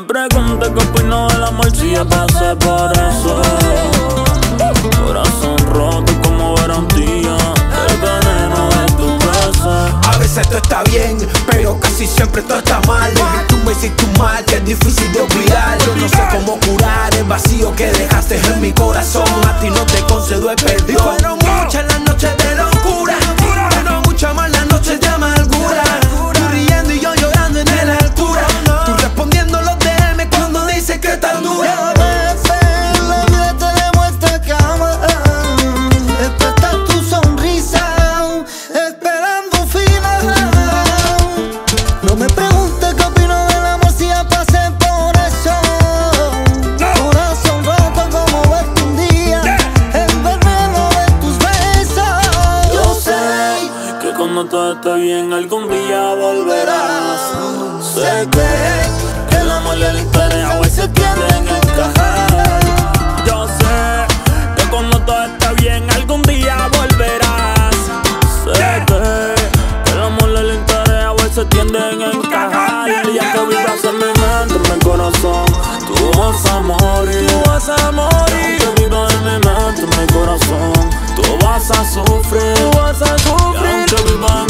me pregunte qué opino del amor si ya pasé por eso. Corazón roto como garantía, el veneno de tu casa. A veces todo está bien, pero casi siempre todo está mal. Y tú me hiciste un mal que es difícil de olvidar. Yo no sé cómo curar el vacío que dejaste en mi corazón. A ti no te concedo el perdón. Y fueron muchas las noches de locura, fueron muchas más las noches de amargura. Tú riendo y yo llorando en la altura, tú respondiendo los DM cuando dices que estás dura. Cuando todo esté bien, algún día volverás. Sé que el amor y el interés a veces tienen que encajar. Yo sé que cuando todo esté bien, algún día volverás. Sé que el amor y el interés a veces tienden a encajar. Y ya que vivas en mi mente, en mi corazón, tú vas a morir. Tú vas a morir. Aunque vivas en mi mente, en mi corazón, tú vas a sufrir. Tú vas a sufrir.